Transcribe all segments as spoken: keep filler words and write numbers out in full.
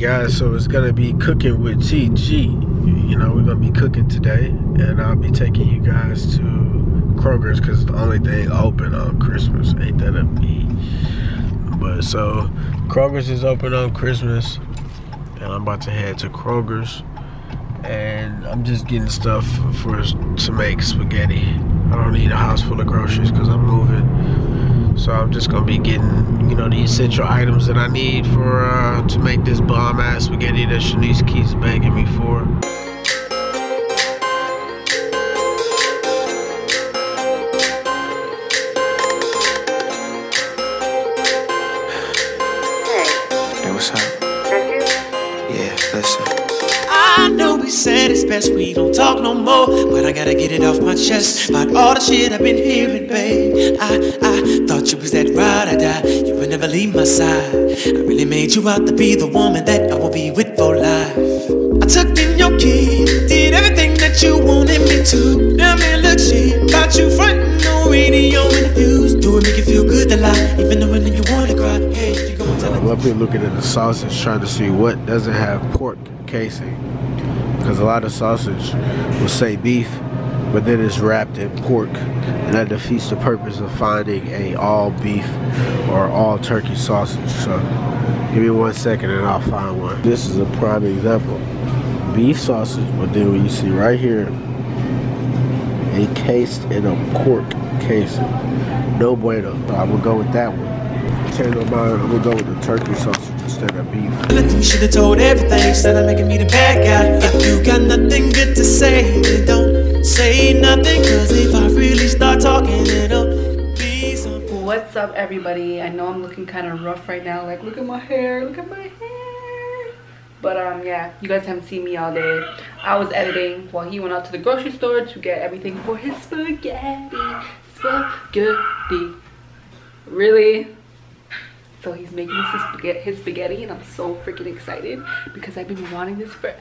guys, so it's gonna be cooking with T G. You know, we're gonna be cooking today, and I'll be taking you guys to Kroger's because it's the only thing open on Christmas. Ain't that a beat? But so Kroger's is open on Christmas, and I'm about to head to Kroger's, and I'm just getting stuff for to make spaghetti. I don't need a house full of groceries because I'm moving, so I'm just gonna be getting, you know, the essential items that I need for uh, to make this bomb ass spaghetti that Shanice keeps begging me for. Said it's best we don't talk no more, but I gotta get it off my chest about all the shit I've been hearing, babe. I, I thought you was that ride or die, you would never leave my side. I really made you out to be the woman that I will be with for life. I took in your key, did everything that you wanted me to. Now man, look, she got you frontin' on radio interviews. Do it make you feel good to lie, even though when you wanna cry. Hey, you go tell I'm up here looking at the sausage, trying to see what doesn't have pork casing. Because a lot of sausage will say beef, but then it's wrapped in pork, and that defeats the purpose of finding a all beef or all turkey sausage. So give me one second and I'll find one. This is a prime example. Beef sausage, but then what you see right here, encased in a pork casing. No bueno. I will go with that one. Change my mind, I'm gonna go with the turkey sausage instead of beef. You should have told everything instead of making me the bad guy. If you got nothing good to say, then don't say nothing, cause if I really start talking, it'll be something. What's up, everybody? I know I'm looking kind of rough right now. Like, look at my hair, look at my hair. But um, yeah, you guys haven't seen me all day. I was editing while he went out to the grocery store to get everything for his spaghetti. Spaghetti. Really? So he's making this his spaghetti, and I'm so freaking excited because I've been wanting this forever.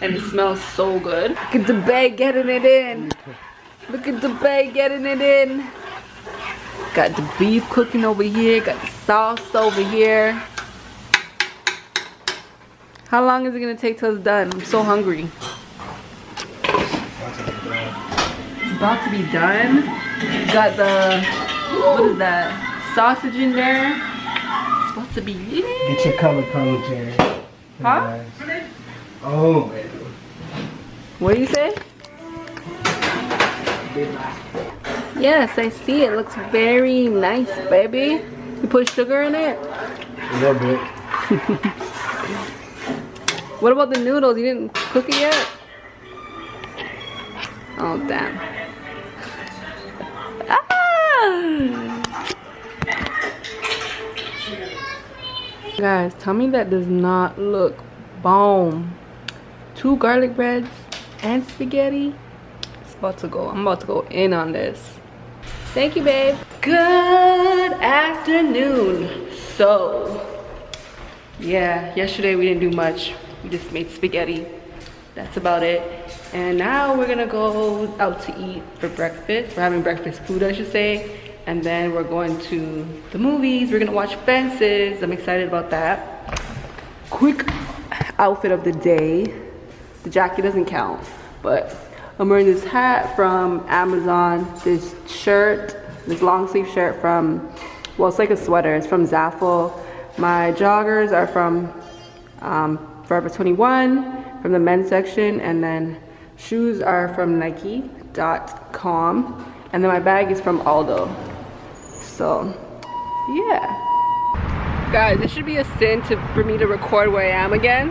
And it smells so good. Look at the bae getting it in. Look at the bae getting it in. Got the beef cooking over here. Got the sauce over here. How long is it gonna take till it's done? I'm so hungry. It's about to be done. Got the, what is that? Sausage in there. It's supposed to be. Yeah. Get your color commentary. Huh? Nice. Oh, man. What do you say? Yes, I see. It looks very nice, baby. You put sugar in it? A little bit. What about the noodles? You didn't cook it yet? Oh, damn. Ah! Guys, tell me that does not look bomb. Two garlic breads and spaghetti. It's about to go. I'm about to go in on this. Thank you, babe. Good afternoon. So, yeah, yesterday we didn't do much. We just made spaghetti. That's about it. And now we're gonna go out to eat for breakfast. We're having breakfast food, I should say. And then we're going to the movies. We're gonna watch Fences. I'm excited about that. Quick outfit of the day. The jacket doesn't count, but I'm wearing this hat from Amazon, this shirt, this long sleeve shirt from, well, it's like a sweater. It's from Zaful. My joggers are from um, Forever twenty-one, from the men's section. And then shoes are from Nike dot com. And then my bag is from Aldo. So, yeah. Guys, it should be a sin to, for me to record where I am again,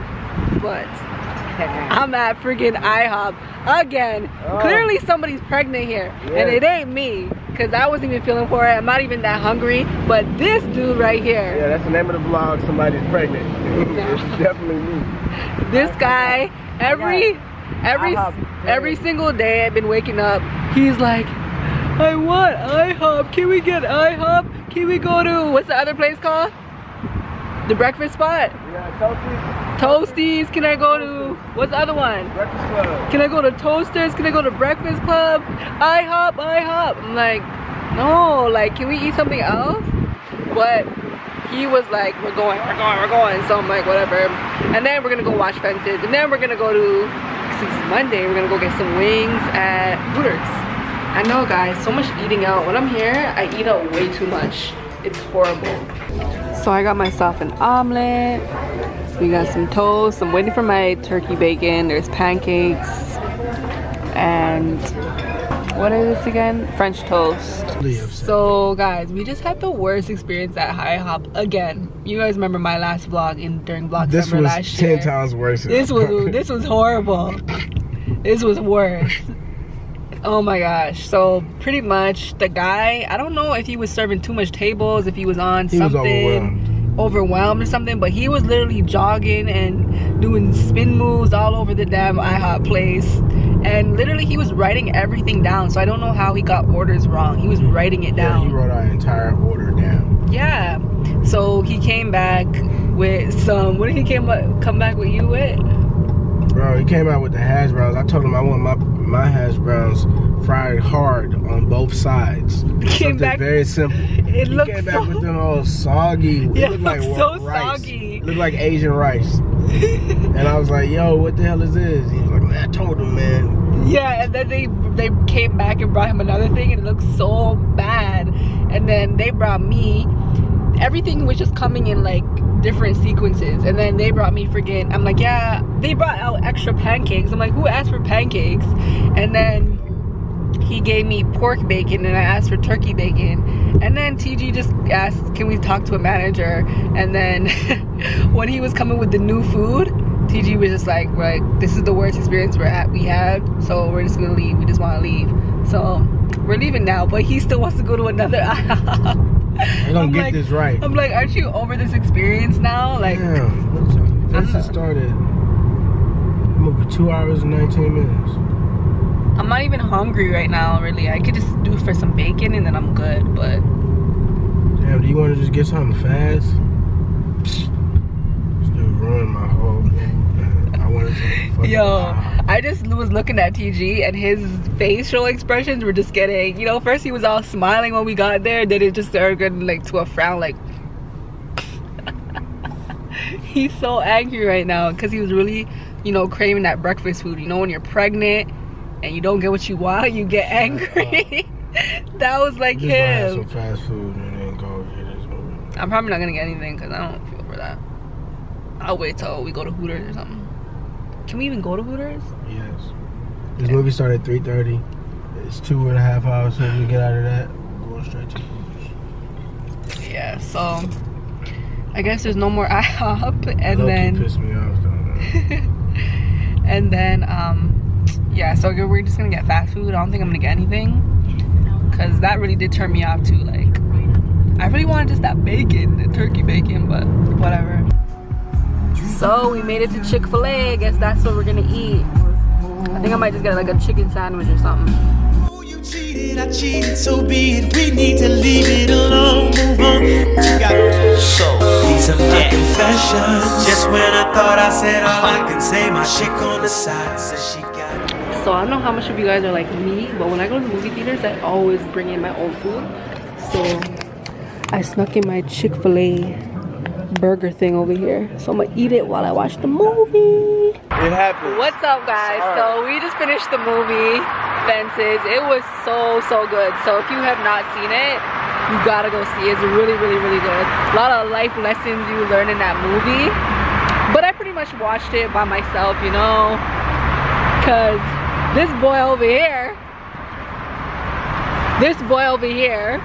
but I'm at freaking I hop again. Oh. Clearly somebody's pregnant here, yeah. And it ain't me, because I wasn't even feeling for it. I'm not even that hungry, but this dude right here. Yeah, that's the name of the vlog, somebody's pregnant. It's definitely me. This guy, every, every, every single day I've been waking up, he's like, I want I hop. Can we get I hop? Can we go to, what's the other place called? The breakfast spot? Yeah, Toasties. Toasties. Can I go to, what's the other one? Breakfast Club. Can I go to Toasters? Can I go to Breakfast Club? I hop, I hop. I'm like, no, like, can we eat something else? But he was like, we're going, we're going, we're going. So I'm like, whatever. And then we're going to go watch Fences. And then we're going to go to, since it's Monday, we're going to go get some wings at Booter's. I know, guys, so much eating out. When I'm here, I eat out way too much. It's horrible. So I got myself an omelet. We got some toast. I'm waiting for my turkey bacon. There's pancakes. And what is this again? French toast. So guys, we just had the worst experience at IHOP again. You guys remember my last vlog in during vlog this summer last year. This was ten times worse. This was this was horrible. This was worse. Oh my gosh. So pretty much the guy, I don't know if he was serving too much tables, if he was on he something. He was overwhelmed. Overwhelmed or something, but he was literally jogging and doing spin moves all over the damn IHOP place. And literally he was writing everything down, so I don't know how he got orders wrong. He was writing it down. Yeah, he wrote our entire order down. Yeah. So he came back with some, what did he came up, come back with you with? Bro, he came out with the hash browns. I told him I want my my hash browns fried hard on both sides. He came Something back very simple. It he looked came so, back with them all soggy. Yeah, it looked like so rice. Soggy. It looked like Asian rice. And I was like, yo, what the hell is this? He was like, man, I told him, man. Yeah, and then they they came back and brought him another thing, and it looked so bad. And then they brought me, everything was just coming in like different sequences. And then they brought me friggin', I'm like, yeah, they brought out extra pancakes. I'm like, who asked for pancakes? And then he gave me pork bacon, and I asked for turkey bacon. And then T G just asked, can we talk to a manager? And then when he was coming with the new food, T G was just like, like, this is the worst experience we're at, we had, so we're just gonna leave. We just wanna leave. So we're leaving now, but he still wants to go to another I HOP. I don't I'm get like, this right. I'm like, aren't you over this experience now? Like, yeah, this is started. I'm over two hours and nineteen minutes. I'm not even hungry right now, really. I could just do for some bacon and then I'm good, but... Damn, do you want to just get something fast? This dude ruined my whole thing. I wanted to... Yo, I just was looking at T G and his facial expressions were just getting... You know, first he was all smiling when we got there, then it just started getting like, to a frown, like... He's so angry right now because he was really, you know, craving that breakfast food. You know, when you're pregnant... and you don't get what you want, you get angry. That was like just him. Some fast food and then go get this. I'm probably not gonna get anything because I don't feel for that. I'll wait till we go to Hooters or something. Can we even go to Hooters? Yes. This okay. Movie started at three thirty. It's two and a half hours, so we get out of that, we're going straight to Hooters. Yeah, so I guess there's no more IHOP. And Loki then pissed me off though. And then um yeah, so we're just gonna get fast food. I don't think I'm gonna get anything because that really did turn me off too. Like, I really wanted just that bacon, the turkey bacon, but whatever. So we made it to Chick-fil-A. I guess that's what we're gonna eat. I think I might just get like a chicken sandwich or something. Oh, you cheated, I cheated, so be it. We need to leave it alone. Move on. You got so these are my confessions. Just when I thought I said all I can say, my chick on the side says she got it. So I don't know how much of you guys are like me, but when I go to movie theaters, I always bring in my own food. So I snuck in my Chick-fil-A burger thing over here. So I'm gonna eat it while I watch the movie. It happened. What's up, guys? Right. So we just finished the movie, Fences. It was so, so good. So if you have not seen it, you gotta go see it. It's really, really, really good. A lot of life lessons you learn in that movie. But I pretty much watched it by myself, you know, because this boy over here, this boy over here.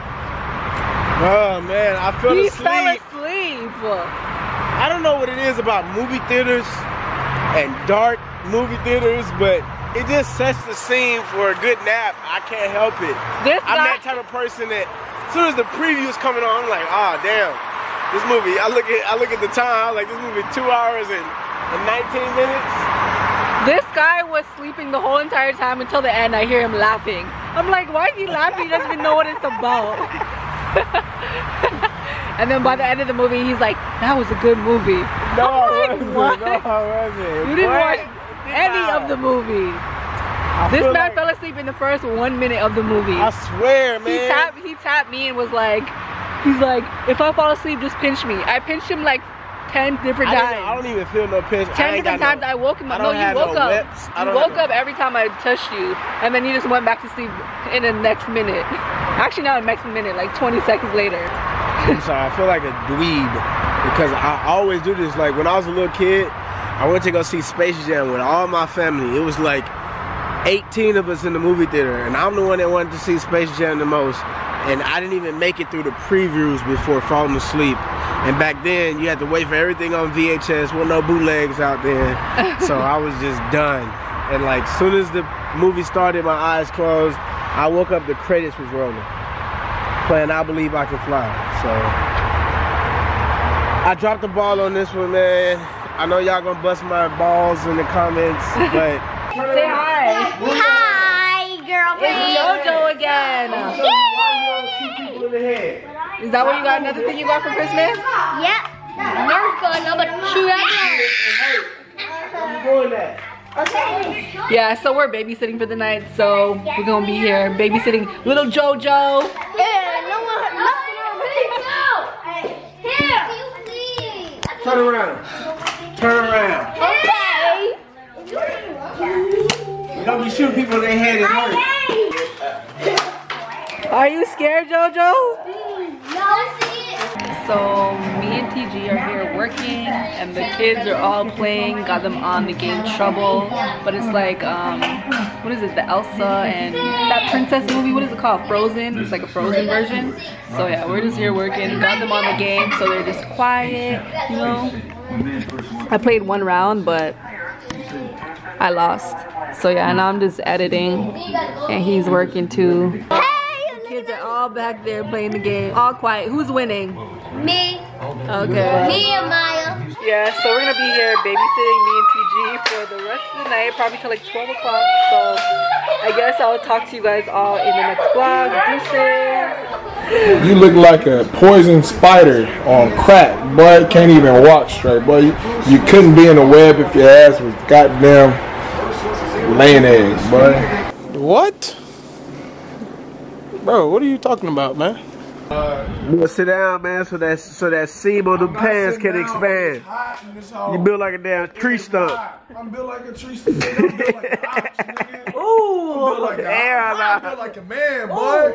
Oh man, I fell asleep. He fell asleep. I don't know what it is about movie theaters and dark movie theaters, but it just sets the scene for a good nap. I can't help it. This I'm guy, that type of person that as soon as the preview's coming on, I'm like, ah, oh, damn, this movie. I look at I look at the time, I'm like, this movie two hours and, and nineteen minutes. This guy was sleeping the whole entire time until the end. I hear him laughing. I'm like, why is he laughing? He doesn't even know what it's about. And then by the end of the movie, he's like, that was a good movie. No, it wasn't. What? No, it wasn't. You didn't what? watch any no. of the movie. I this man like... fell asleep in the first one minute of the movie. I swear, man. He tapped, he tapped me and was like, He's like, if I fall asleep, just pinch me. I pinched him like ten different times. I don't even feel no pinch. Ten different times I woke him up. No, you woke up. You woke up every time I touched you, and then you just went back to sleep in the next minute. Actually, not the next minute, like twenty seconds later. I'm sorry. I feel like a dweeb because I always do this. Like when I was a little kid, I went to go see Space Jam with all my family. It was like eighteen of us in the movie theater, and I'm the one that wanted to see Space Jam the most. And I didn't even make it through the previews before falling asleep. And back then, you had to wait for everything on V H S. Well, no bootlegs out then. So I was just done. And like, as soon as the movie started, my eyes closed. I woke up, the credits was rolling, playing I Believe I Can Fly. So I dropped the ball on this one, man. I know y'all gonna bust my balls in the comments, but say hi. Hi, girlfriend. It's JoJo again. Yeah. Is that what you got? Another thing you got for Christmas? Yeah. Nerf gun number two. Yeah, so we're babysitting for the night, so we're gonna be here babysitting little JoJo. Yeah, no one nothing on me. Turn around. Turn around. Okay. You don't be shooting people in their head and hurt. Are you scared, JoJo? So me and T G are here working, and the kids are all playing. Got them on the game Trouble, but it's like um, what is it? The Elsa and that princess movie. What is it called? Frozen. It's like a Frozen version. So yeah, we're just here working. Got them on the game, so they're just quiet. You know, I played one round, but I lost. So yeah, now I'm just editing, and he's working too. Kids are all back there playing the game, all quiet. Who's winning? Me. Okay. Me and Maya. Yeah, so we're gonna be here babysitting me and T G for the rest of the night, probably till like twelve o'clock. So I guess I'll talk to you guys all in the next vlog. Deuces. You look like a poison spider on crack, boy. Can't even walk straight, boy. You, you couldn't be in a web if your ass was goddamn laying eggs, boy. What? Bro, what are you talking about, man? Uh, well, sit down, man, so that so that seam on the pants can down, expand. Hot, you built like a damn tree stump. I'm built like a tree stump. I'm built like an ox, nigga. Ooh, I'm built like, an ox. I'm built like a man, boy. Ooh.